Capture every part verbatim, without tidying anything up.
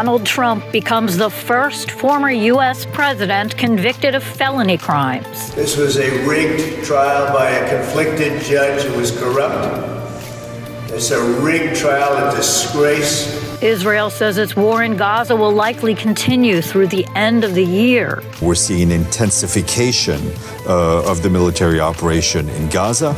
Donald Trump becomes the first former U S president convicted of felony crimes. This was a rigged trial by a conflicted judge who was corrupt. It's a rigged trial, a disgrace. Israel says its war in Gaza will likely continue through the end of the year. We're seeing intensification uh, of the military operation in Gaza.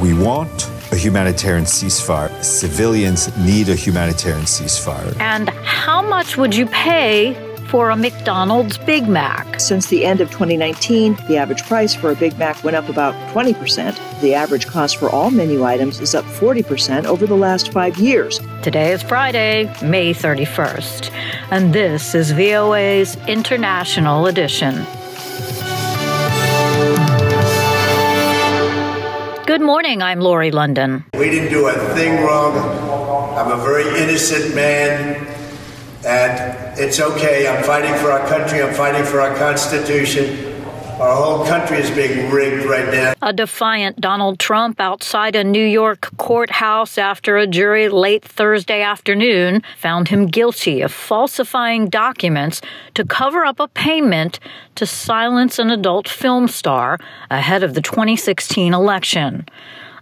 We want a humanitarian ceasefire. Civilians need a humanitarian ceasefire. And how much would you pay for a McDonald's Big Mac? Since the end of twenty nineteen, the average price for a Big Mac went up about twenty percent. The average cost for all menu items is up forty percent over the last five years. Today is Friday, May thirty-first, and this is V O A's International Edition. Good morning, I'm Lori London. We didn't do a thing wrong. I'm a very innocent man. And it's okay, I'm fighting for our country, I'm fighting for our Constitution. Our whole country is being rigged right now. A defiant Donald Trump outside a New York courthouse after a jury late Thursday afternoon found him guilty of falsifying documents to cover up a payment to silence an adult film star ahead of the twenty sixteen election.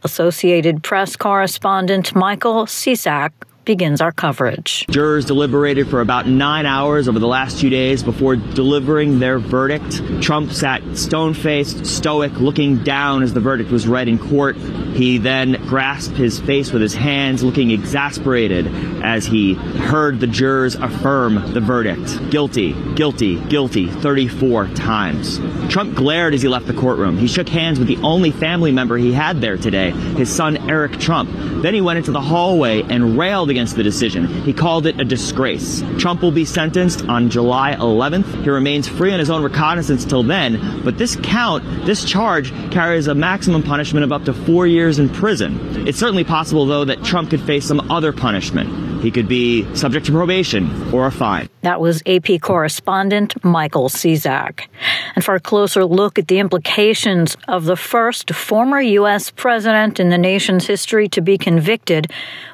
Associated Press correspondent Michael Sisak begins our coverage. Jurors deliberated for about nine hours over the last two days before delivering their verdict. Trump sat stone-faced, stoic, looking down as the verdict was read in court. He then grasped his face with his hands, looking exasperated as he heard the jurors affirm the verdict. Guilty, guilty, guilty, thirty-four times. Trump glared as he left the courtroom. He shook hands with the only family member he had there today, his son Eric Trump. Then he went into the hallway and railed against the decision. He called it a disgrace. Trump will be sentenced on July eleventh. He remains free on his own recognizance till then, but this count, this charge, carries a maximum punishment of up to four years in prison. It's certainly possible, though, that Trump could face some other punishment. He could be subject to probation or a fine. That was A P correspondent Michael Sisak. And for a closer look at the implications of the first former U S president in the nation's history to be convicted,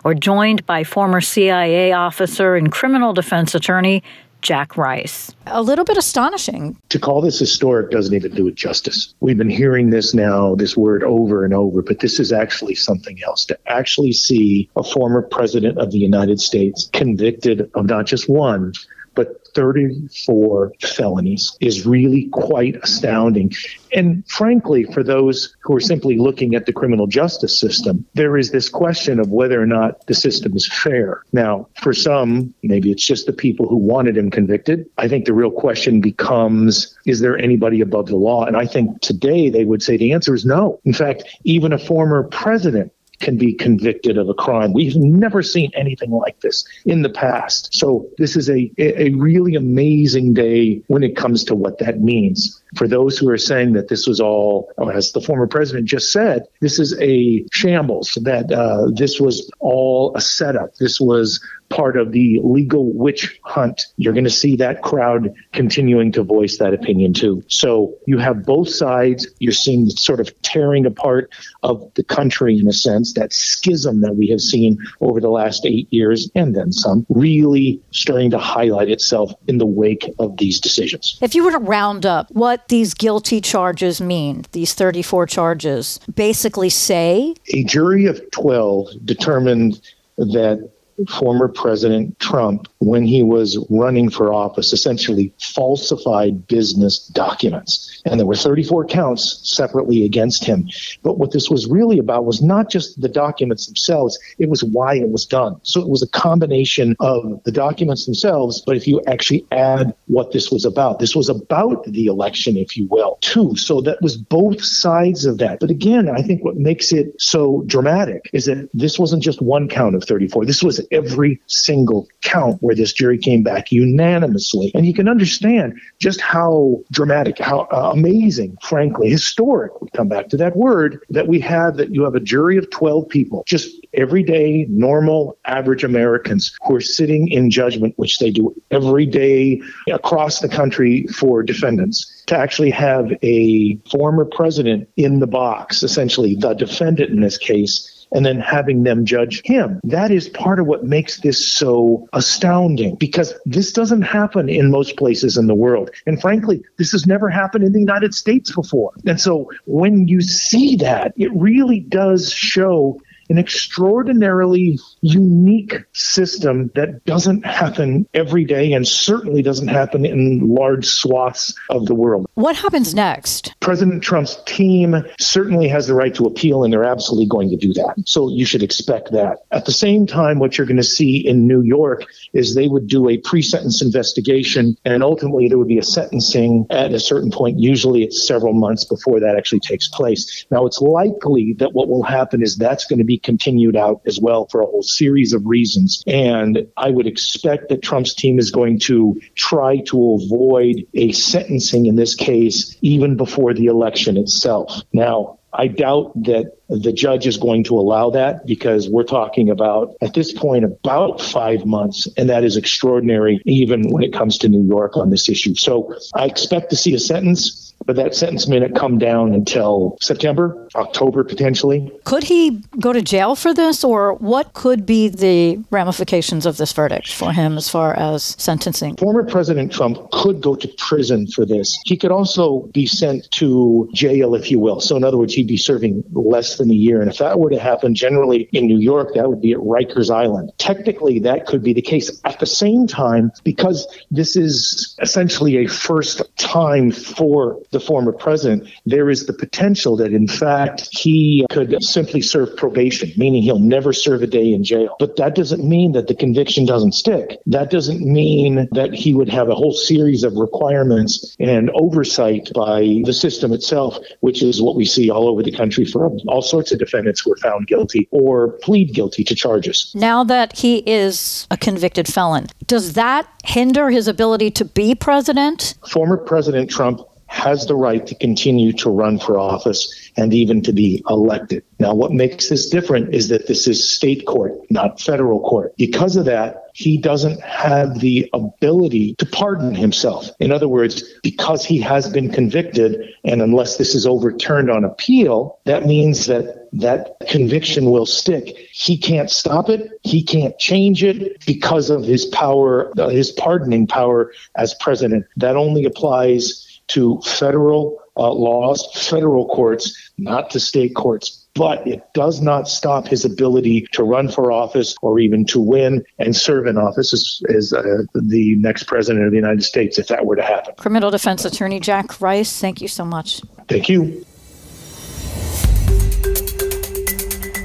we're joined by former C I A officer and criminal defense attorney Jack Rice. A little bit astonishing. To call this historic doesn't even do it justice. We've been hearing this now, this word over and over, but this is actually something else. To actually see a former president of the United States convicted of not just one, but thirty-four felonies is really quite astounding. And frankly, for those who are simply looking at the criminal justice system, there is this question of whether or not the system is fair. Now, for some, maybe it's just the people who wanted him convicted. I think the real question becomes, is there anybody above the law? And I think today they would say the answer is no. In fact, even a former president can be convicted of a crime. We've never seen anything like this in the past. So this is a, a really amazing day when it comes to what that means. For those who are saying that this was all, as the former president just said, this is a shambles, that uh, this was all a setup. This was part of the legal witch hunt. You're going to see that crowd continuing to voice that opinion too. So you have both sides. You're seeing the sort of tearing apart of the country in a sense, that schism that we have seen over the last eight years and then some, really starting to highlight itself in the wake of these decisions. If you were to round up what these guilty charges mean, these thirty-four charges basically say? A jury of twelve determined that former President Trump, when he was running for office, essentially falsified business documents. And there were thirty-four counts separately against him. But what this was really about was not just the documents themselves, it was why it was done. So it was a combination of the documents themselves, but if you actually add what this was about, this was about the election, if you will, too. So that was both sides of that. But again, I think what makes it so dramatic is that this wasn't just one count of thirty-four. This was every single count where this jury came back unanimously. And you can understand just how dramatic, how uh, amazing, frankly, historic, we come back to that word, that we have, that you have a jury of twelve people, just everyday, normal, average Americans who are sitting in judgment, which they do every day across the country for defendants. To actually have a former president in the box, essentially the defendant in this case, and then having them judge him. That is part of what makes this so astounding, because this doesn't happen in most places in the world. And frankly, this has never happened in the United States before. And so when you see that, it really does show an extraordinarily unique system that doesn't happen every day and certainly doesn't happen in large swaths of the world. What happens next? President Trump's team certainly has the right to appeal, and they're absolutely going to do that. So you should expect that. At the same time, what you're going to see in New York is they would do a pre-sentence investigation, and ultimately there would be a sentencing at a certain point. Usually it's several months before that actually takes place. Now, it's likely that what will happen is that's going to be continued out as well for a whole series of reasons. And I would expect that Trump's team is going to try to avoid a sentencing in this case, even before the election itself. Now, I doubt that the judge is going to allow that, because we're talking about, at this point, about five months. And that is extraordinary, even when it comes to New York on this issue. So I expect to see a sentence. But that sentence may not come down until September, October, potentially. Could he go to jail for this, or what could be the ramifications of this verdict for him as far as sentencing? Former President Trump could go to prison for this. He could also be sent to jail, if you will. So in other words, he'd be serving less than a year. And if that were to happen generally in New York, that would be at Rikers Island. Technically, that could be the case. At the same time, because this is essentially a first time for the former president, there is the potential that, in fact, he could simply serve probation, meaning he'll never serve a day in jail. But that doesn't mean that the conviction doesn't stick. That doesn't mean that he would have a whole series of requirements and oversight by the system itself, which is what we see all over the country for all sorts of defendants who are found guilty or plead guilty to charges. Now that he is a convicted felon, does that hinder his ability to be president? Former President Trump has the right to continue to run for office and even to be elected. Now, what makes this different is that this is state court, not federal court. Because of that, he doesn't have the ability to pardon himself. In other words, because he has been convicted, and unless this is overturned on appeal, that means that that conviction will stick. He can't stop it. He can't change it because of his power, his pardoning power as president. That only applies to federal uh, laws, federal courts, not to state courts. But it does not stop his ability to run for office or even to win and serve in office as, as uh, the next president of the United States, if that were to happen. Criminal defense attorney Jack Rice, thank you so much. Thank you.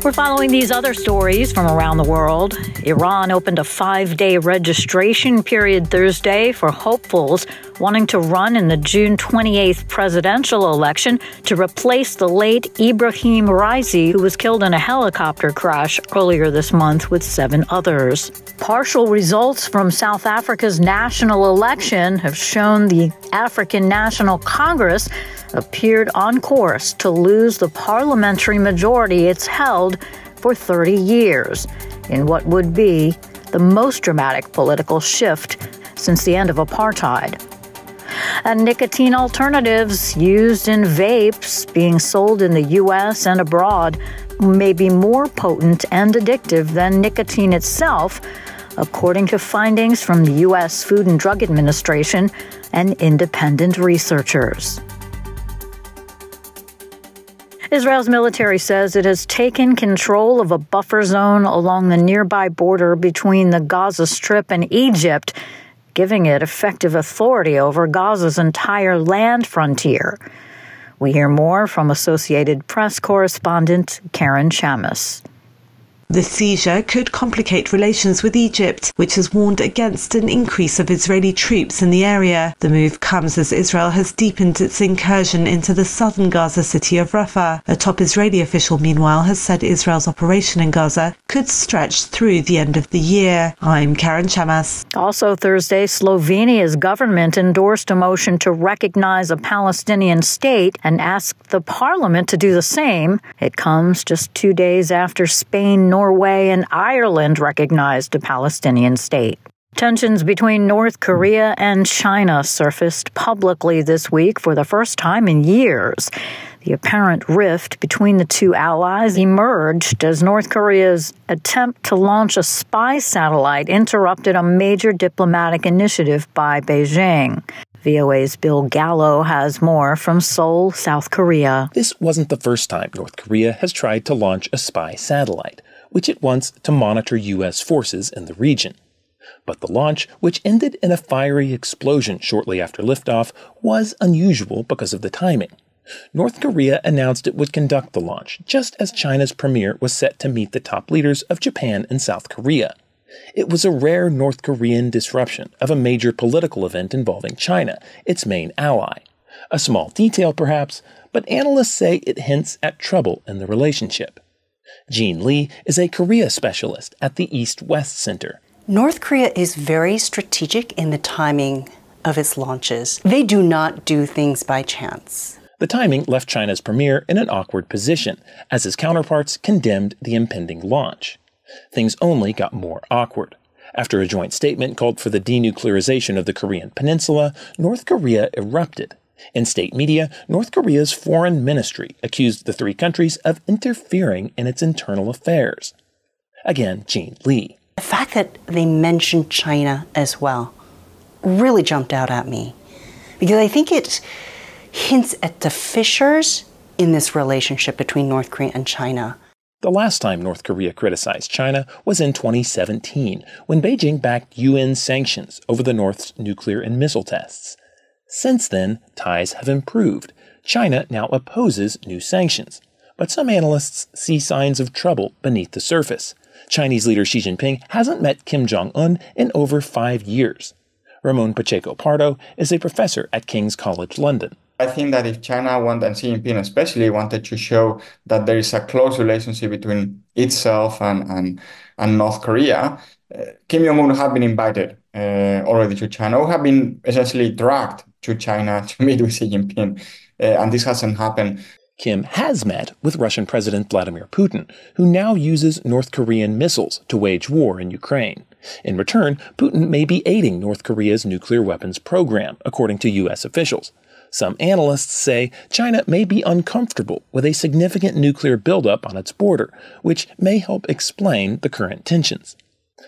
We're following these other stories from around the world. Iran opened a five-day registration period Thursday for hopefuls wanting to run in the June twenty-eighth presidential election to replace the late Ebrahim Raisi, who was killed in a helicopter crash earlier this month with seven others. Partial results from South Africa's national election have shown the African National Congress appeared on course to lose the parliamentary majority it's held for thirty years in what would be the most dramatic political shift since the end of apartheid. And nicotine alternatives used in vapes being sold in the U S and abroad may be more potent and addictive than nicotine itself, according to findings from the U S Food and Drug Administration and independent researchers. Israel's military says it has taken control of a buffer zone along the nearby border between the Gaza Strip and Egypt, giving it effective authority over Gaza's entire land frontier. We hear more from Associated Press correspondent Karen Chammas. The seizure could complicate relations with Egypt, which has warned against an increase of Israeli troops in the area. The move comes as Israel has deepened its incursion into the southern Gaza city of Rafah. A top Israeli official, meanwhile, has said Israel's operation in Gaza could stretch through the end of the year. I'm Karen Chammas. Also Thursday, Slovenia's government endorsed a motion to recognize a Palestinian state and asked the parliament to do the same. It comes just two days after Spain, Norway and Ireland recognized a Palestinian state. Tensions between North Korea and China surfaced publicly this week for the first time in years. The apparent rift between the two allies emerged as North Korea's attempt to launch a spy satellite interrupted a major diplomatic initiative by Beijing. V O A's Bill Gallo has more from Seoul, South Korea. This wasn't the first time North Korea has tried to launch a spy satellite, which it wants to monitor U S forces in the region. But the launch, which ended in a fiery explosion shortly after liftoff, was unusual because of the timing. North Korea announced it would conduct the launch, just as China's premier was set to meet the top leaders of Japan and South Korea. It was a rare North Korean disruption of a major political event involving China, its main ally. A small detail, perhaps, but analysts say it hints at trouble in the relationship. Jean Lee is a Korea specialist at the East-West Center. North Korea is very strategic in the timing of its launches. They do not do things by chance. The timing left China's premier in an awkward position, as his counterparts condemned the impending launch. Things only got more awkward. After a joint statement called for the denuclearization of the Korean peninsula, North Korea erupted. In state media, North Korea's foreign ministry accused the three countries of interfering in its internal affairs. Again, Jean Lee. The fact that they mentioned China as well really jumped out at me, because I think it hints at the fissures in this relationship between North Korea and China. The last time North Korea criticized China was in twenty seventeen, when Beijing backed U N sanctions over the North's nuclear and missile tests. Since then, ties have improved. China now opposes new sanctions. But some analysts see signs of trouble beneath the surface. Chinese leader Xi Jinping hasn't met Kim Jong-un in over five years. Ramon Pacheco Pardo is a professor at King's College London. I think that if China wanted, and Xi Jinping especially, wanted to show that there is a close relationship between itself and, and, and North Korea, uh, Kim Jong-un had been invited uh, already to China, or had been essentially dragged to China to meet with Xi Jinping, uh, and this hasn't happened. Kim has met with Russian President Vladimir Putin, who now uses North Korean missiles to wage war in Ukraine. In return, Putin may be aiding North Korea's nuclear weapons program, according to U S officials. Some analysts say China may be uncomfortable with a significant nuclear buildup on its border, which may help explain the current tensions.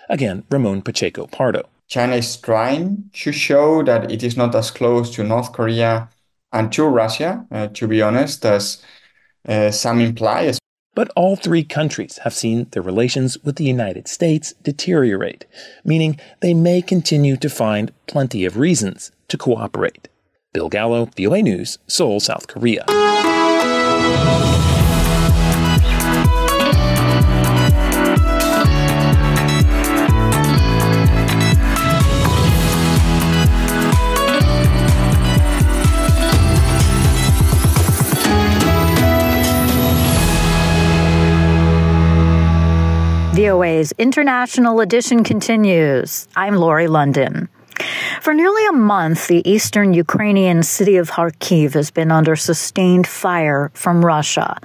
Again, Ramon Pacheco Pardo. China is trying to show that it is not as close to North Korea and to Russia, uh, to be honest, as uh, some imply. But all three countries have seen their relations with the United States deteriorate, meaning they may continue to find plenty of reasons to cooperate. Bill Gallo, V O A News, Seoul, South Korea. V O A's International Edition continues. I'm Lori London. For nearly a month, the eastern Ukrainian city of Kharkiv has been under sustained fire from Russia.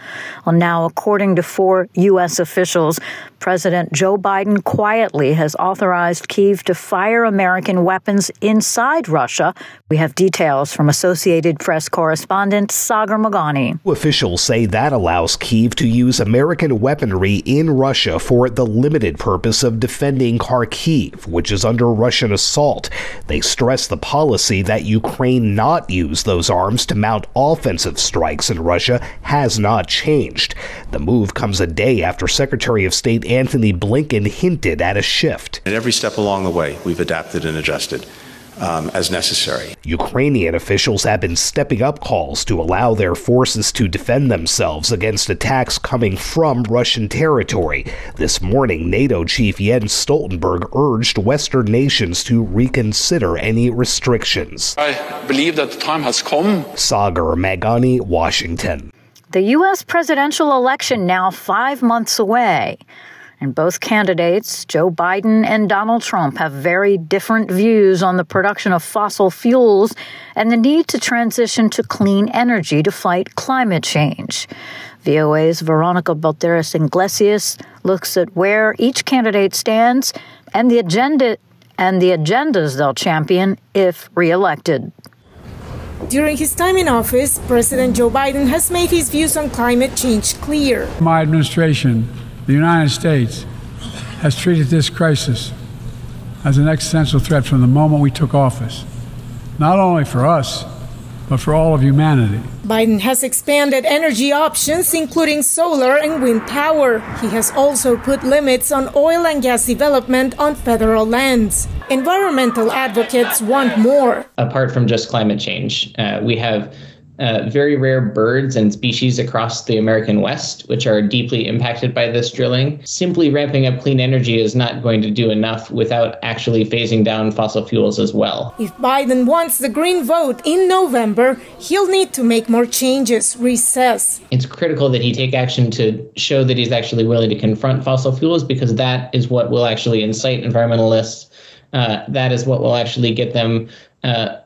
Well, now, according to four U S officials, President Joe Biden quietly has authorized Kyiv to fire American weapons inside Russia. We have details from Associated Press correspondent Sagar Meghani. Officials say that allows Kyiv to use American weaponry in Russia for the limited purpose of defending Kharkiv, which is under Russian assault. They stress the policy that Ukraine not use those arms to mount offensive strikes in Russia has not changed. The move comes a day after Secretary of State Antony Blinken hinted at a shift. At every step along the way, we've adapted and adjusted um, as necessary. Ukrainian officials have been stepping up calls to allow their forces to defend themselves against attacks coming from Russian territory. This morning, NATO Chief Jens Stoltenberg urged Western nations to reconsider any restrictions. I believe that the time has come. Sagar Meghani, Washington. The U S presidential election now five months away, and both candidates, Joe Biden and Donald Trump, have very different views on the production of fossil fuels and the need to transition to clean energy to fight climate change. V O A's Veronica Balderas Iglesias looks at where each candidate stands and the agenda and the agendas they'll champion if reelected. During his time in office, President Joe Biden has made his views on climate change clear. My administration, the United States, has treated this crisis as an existential threat from the moment we took office, not only for us, but for all of humanity. Biden has expanded energy options, including solar and wind power. He has also put limits on oil and gas development on federal lands. Environmental advocates want more. Apart from just climate change, uh, we have uh, very rare birds and species across the American West, which are deeply impacted by this drilling. Simply ramping up clean energy is not going to do enough without actually phasing down fossil fuels as well. If Biden wants the green vote in November, he'll need to make more changes, Rice says. It's critical that he take action to show that he's actually willing to confront fossil fuels, because that is what will actually incite environmentalists. Uh, that is what will actually get them uh,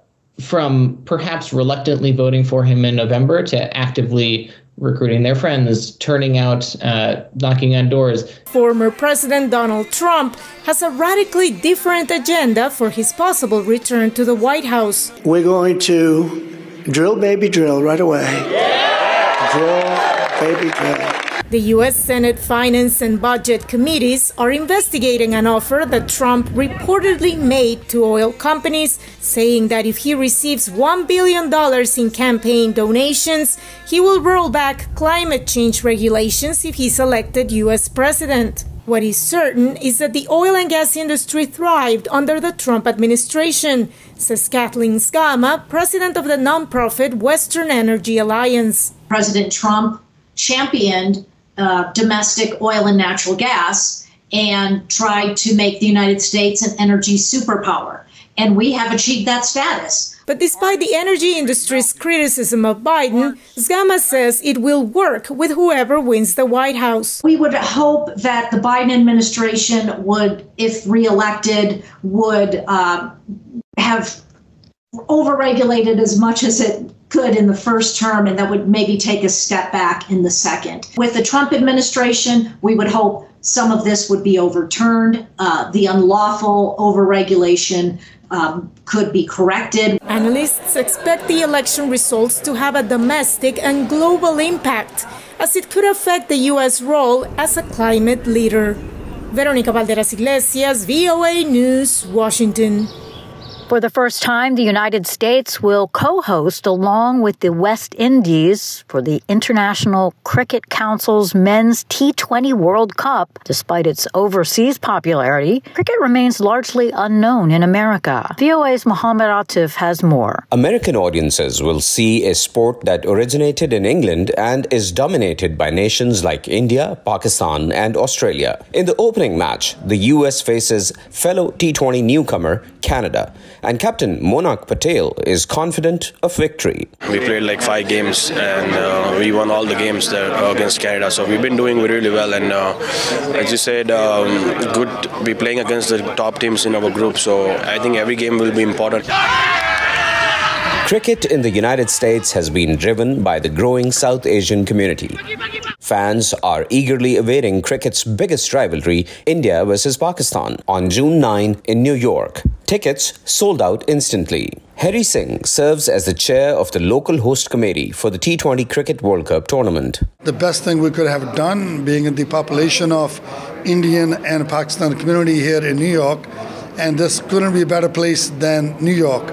from perhaps reluctantly voting for him in November to actively recruiting their friends, turning out, uh, knocking on doors. Former President Donald Trump has a radically different agenda for his possible return to the White House. We're going to drill, baby, drill right away. Yeah! Drill, baby, drill. The U S Senate Finance and Budget Committees are investigating an offer that Trump reportedly made to oil companies, saying that if he receives one billion dollars in campaign donations, he will roll back climate change regulations if he's elected U S president. What is certain is that the oil and gas industry thrived under the Trump administration, says Kathleen Sgamma, president of the nonprofit Western Energy Alliance. President Trump championed Uh, domestic oil and natural gas and tried to make the United States an energy superpower. And we have achieved that status. But despite the energy industry's criticism of Biden, Sgamma says it will work with whoever wins the White House. We would hope that the Biden administration would, if reelected, would uh, have overregulated as much as it could in the first term, and that would maybe take a step back in the second. With the Trump administration, we would hope some of this would be overturned. Uh, the unlawful overregulation um, could be corrected. Analysts expect the election results to have a domestic and global impact, as it could affect the U S role as a climate leader. Veronica Balderas Iglesias, V O A News, Washington. For the first time, the United States will co-host, along with the West Indies, for the International Cricket Council's Men's T twenty World Cup. Despite its overseas popularity, cricket remains largely unknown in America. V O A's Mohammad Atif has more. American audiences will see a sport that originated in England and is dominated by nations like India, Pakistan, and Australia. In the opening match, the U S faces fellow T twenty newcomer Canada. And captain Monak Patel is confident of victory. We played like five games and uh, we won all the games there, uh, against Canada. So we've been doing really well. And uh, as you said, um, good to be playing against the top teams in our group. So I think every game will be important. Cricket in the United States has been driven by the growing South Asian community. Fans are eagerly awaiting cricket's biggest rivalry, India versus Pakistan, on June ninth in New York. Tickets sold out instantly. Harry Singh serves as the chair of the local host committee for the T twenty Cricket World Cup tournament. The best thing we could have done, being in the population of Indian and Pakistani community here in New York, and this couldn't be a better place than New York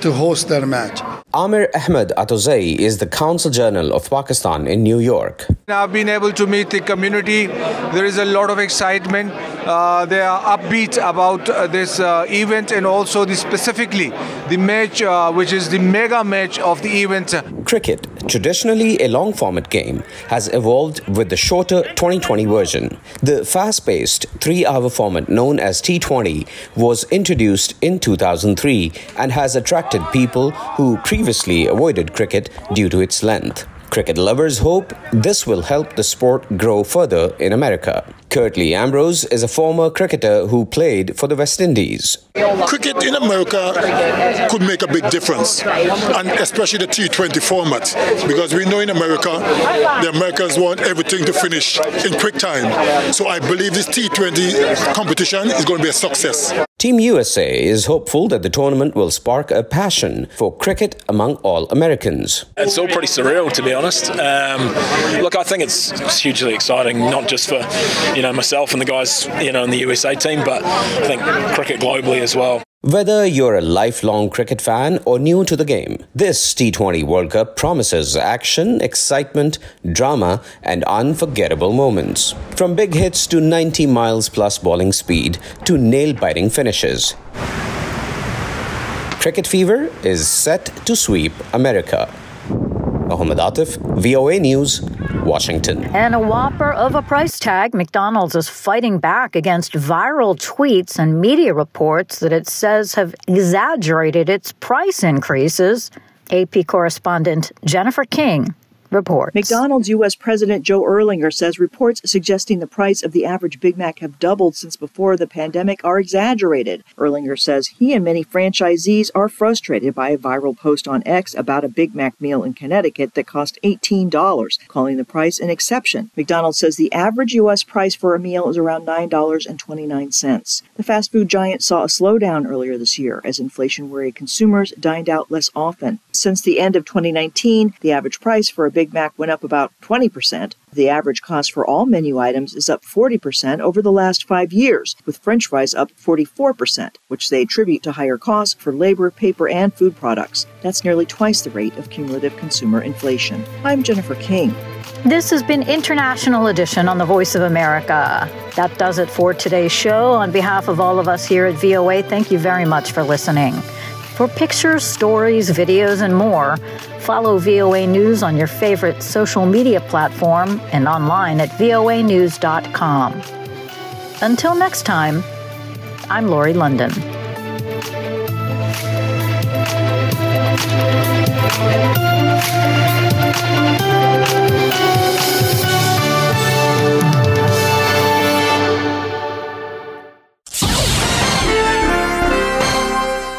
to host their match. Amir Ahmed Atozai is the Council General of Pakistan in New York. I've been able to meet the community. There is a lot of excitement. Uh, they are upbeat about uh, this uh, event, and also the specifically the match, uh, which is the mega match of the event. Cricket, traditionally a long-format game, has evolved with the shorter twenty twenty version. The fast-paced three-hour format known as T twenty was introduced in two thousand three and has attracted people who previously previously avoided cricket due to its length. Cricket lovers hope this will help the sport grow further in America. Curtly Ambrose is a former cricketer who played for the West Indies. Cricket in America could make a big difference, and especially the T twenty format, because we know in America, the Americans want everything to finish in quick time. So I believe this T twenty competition is going to be a success. Team U S A is hopeful that the tournament will spark a passion for cricket among all Americans. It's all pretty surreal, to be honest. Um, look, I think it's, it's hugely exciting, not just for, you know, myself and the guys, you know, in the U S A team, but I think cricket globally as well. Whether you're a lifelong cricket fan or new to the game, this T twenty World Cup promises action, excitement, drama, and unforgettable moments. From big hits to ninety miles plus bowling speed to nail-biting finishes, cricket fever is set to sweep America. Mohammad Atif, V O A News, Washington. And a whopper of a price tag, McDonald's is fighting back against viral tweets and media reports that it says have exaggerated its price increases. A P correspondent Jennifer King reports. McDonald's U S President Joe Erlinger says reports suggesting the price of the average Big Mac have doubled since before the pandemic are exaggerated. Erlinger says he and many franchisees are frustrated by a viral post on X about a Big Mac meal in Connecticut that cost eighteen dollars, calling the price an exception. McDonald's says the average U S price for a meal is around nine dollars and twenty-nine cents. The fast food giant saw a slowdown earlier this year as inflation-weary consumers dined out less often. Since the end of twenty nineteen, the average price for a Big Big Mac went up about twenty percent. The average cost for all menu items is up forty percent over the last five years, with French fries up forty-four percent, which they attribute to higher costs for labor, paper, and food products. That's nearly twice the rate of cumulative consumer inflation. I'm Jennifer King. This has been International Edition on the Voice of America. That does it for today's show. On behalf of all of us here at V O A, thank you very much for listening. For pictures, stories, videos, and more, follow V O A News on your favorite social media platform and online at voa news dot com. Until next time, I'm Lori London.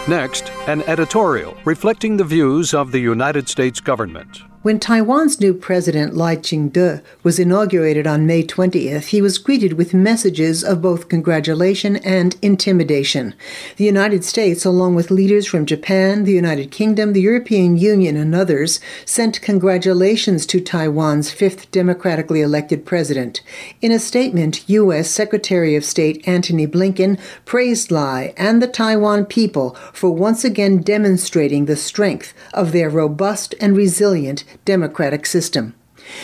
Next, an editorial reflecting the views of the United States government. When Taiwan's new president, Lai Ching-te, was inaugurated on May twentieth, he was greeted with messages of both congratulation and intimidation. The United States, along with leaders from Japan, the United Kingdom, the European Union, and others, sent congratulations to Taiwan's fifth democratically elected president. In a statement, U S. Secretary of State Antony Blinken praised Lai and the Taiwan people for once again demonstrating the strength of their robust and resilient democratic system.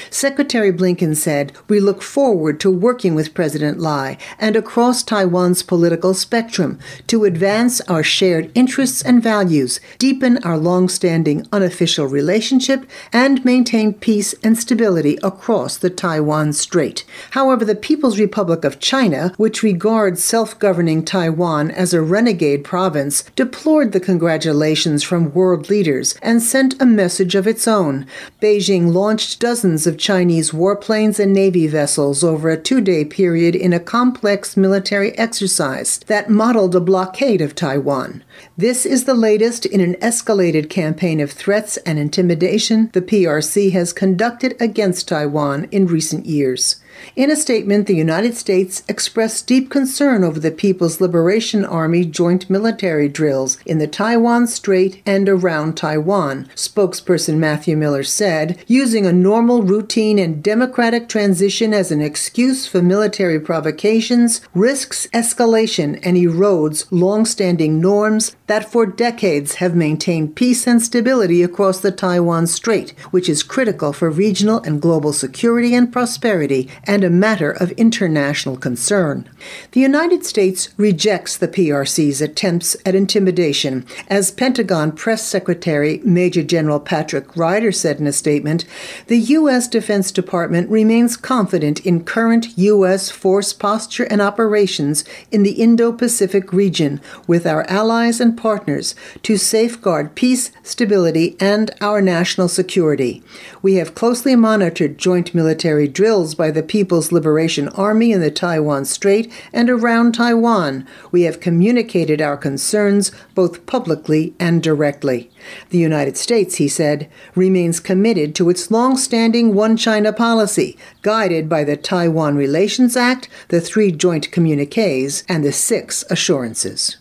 Secretary Blinken said, "We look forward to working with President Lai and across Taiwan's political spectrum to advance our shared interests and values, deepen our long-standing unofficial relationship, and maintain peace and stability across the Taiwan Strait." However, the People's Republic of China, which regards self-governing Taiwan as a renegade province, deplored the congratulations from world leaders and sent a message of its own. Beijing launched dozens of Chinese warplanes and Navy vessels over a two-day period in a complex military exercise that modeled a blockade of Taiwan. This is the latest in an escalated campaign of threats and intimidation the P R C has conducted against Taiwan in recent years. In a statement, the United States expressed deep concern over the People's Liberation Army joint military drills in the Taiwan Strait and around Taiwan, spokesperson Matthew Miller said, using a normal, routine, and democratic transition as an excuse for military provocations risks escalation and erodes long-standing norms that for decades have maintained peace and stability across the Taiwan Strait, which is critical for regional and global security and prosperity, and a matter of international concern. The United States rejects the P R C's attempts at intimidation. As Pentagon Press Secretary Major General Patrick Ryder said in a statement, the U S. Defense Department remains confident in current U S force posture and operations in the Indo-Pacific region with our allies and partners to safeguard peace, stability, and our national security. We have closely monitored joint military drills by the P R C People's Liberation Army in the Taiwan Strait and around Taiwan. We have communicated our concerns both publicly and directly. The United States, he said, remains committed to its long-standing One China policy, guided by the Taiwan Relations Act, the three joint communiques, and the six assurances.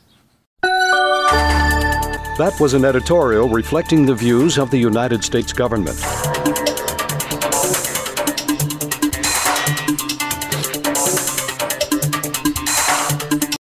That was an editorial reflecting the views of the United States government.